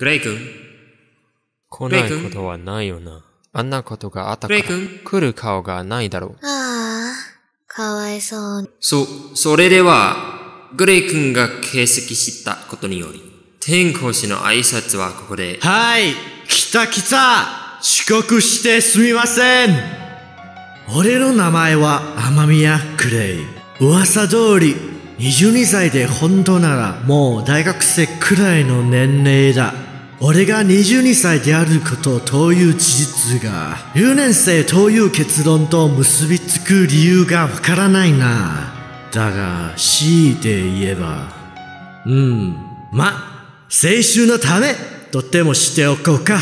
グレイ君、来ないことはないよな。あんなことがあったから来る顔がないだろう。ああ、かわいそう。それでは、グレイ君が欠席したことにより、天候師の挨拶はここで。はい、来た来た、遅刻してすみません。俺の名前は雨宮グレイ。噂通り、22歳で本当ならもう大学生くらいの年齢だ。俺が22歳であることという事実が留年生という結論と結びつく理由がわからないな。だが強いて言えば、青春のためとでもしておこうか。